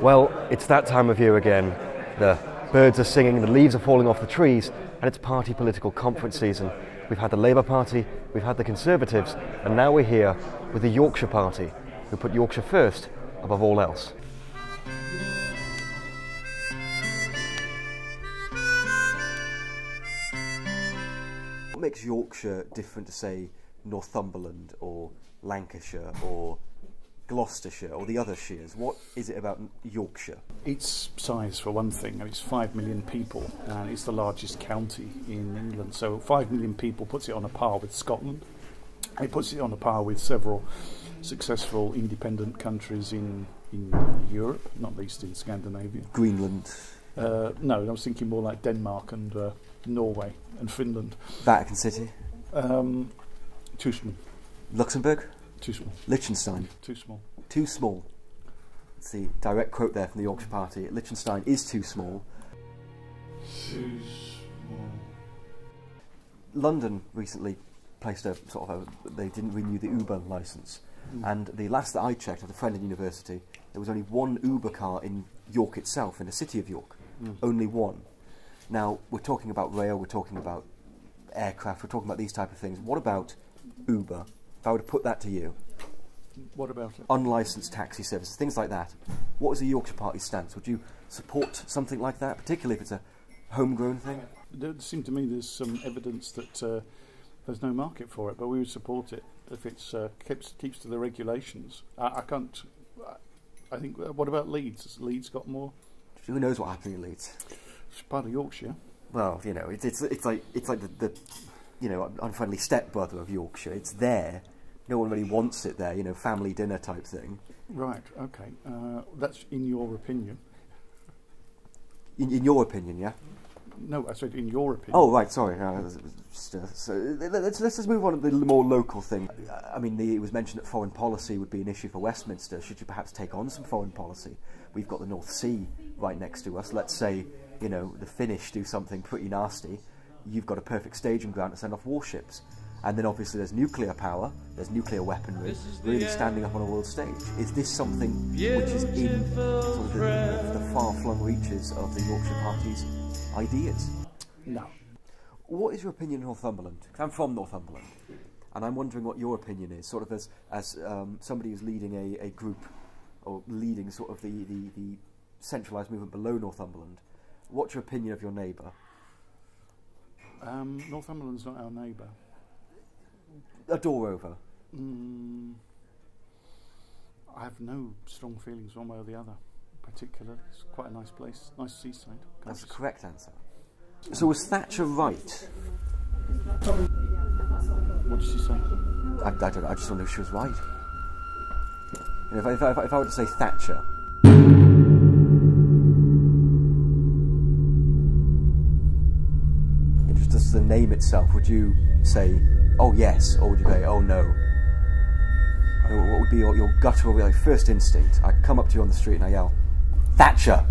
Well, it's that time of year again. The birds are singing, the leaves are falling off the trees, and it's party political conference season. We've had the Labour Party, we've had the Conservatives, and now we're here with the Yorkshire Party, who put Yorkshire first above all else. What makes Yorkshire different to, say, Northumberland or Lancashire or Gloucestershire or the other sheers? What is it about Yorkshire? Its size, for one thing. It's 5 million people and it's the largest county in England. So 5 million people puts it on a par with Scotland. It puts it on a par with several successful independent countries in Europe, not least in Scandinavia. Greenland? No, I was thinking more like Denmark and Norway and Finland. Vatican City? Too small. Luxembourg? Too small. Liechtenstein? Too small. Too small. It's the direct quote there from the Yorkshire Party. Liechtenstein is too small. Too small. London recently placed they didn't renew the Uber licence. Mm. And the last that I checked at a friend at university, there was only one Uber car in York itself, in the city of York. Mm. Only one. Now, we're talking about rail, we're talking about aircraft, we're talking about these type of things. What about Uber? If I were to put that to you, what about it? Unlicensed taxi services, things like that. What is the Yorkshire Party stance? Would you support something like that, particularly if it's a homegrown thing? It seems to me there's some evidence that there's no market for it, but we would support it if it keeps to the regulations. I can't. I think. What about Leeds? Has Leeds got more? Who knows what happened in Leeds? It's part of Yorkshire. Well, you know, it's like the you know, unfriendly stepbrother of Yorkshire. It's there. No one really wants it there, you know, family dinner type thing. Right, okay. That's in your opinion. In your opinion, yeah? No, I said in your opinion. Oh, right, sorry. No, so let's just move on to the more local thing. I mean, it was mentioned that foreign policy would be an issue for Westminster. Should you perhaps take on some foreign policy? We've got the North Sea right next to us. Let's say, you know, the Finnish do something pretty nasty. You've got a perfect staging ground to send off warships. And then obviously there's nuclear power, there's nuclear weaponry, really standing up on a world stage. Is this something which is in sort of the far-flung reaches of the Yorkshire Party's ideas? No. What is your opinion on Northumberland? I'm from Northumberland, and I'm wondering what your opinion is, sort of as somebody who's leading a group, or leading sort of the centralised movement below Northumberland. What's your opinion of your neighbour? Northumberland's not our neighbour. A door over? I have no strong feelings one way or the other, particularly. It's quite a nice place, nice seaside. That's the correct answer. So was Thatcher right? What did she say? I don't know, I just don't know if she was right. You know, if I were to say Thatcher. Just the name itself, would you say, oh yes, or would you say, oh no? I mean, what would be your guttural, like, first instinct? I come up to you on the street and I yell, Thatcher!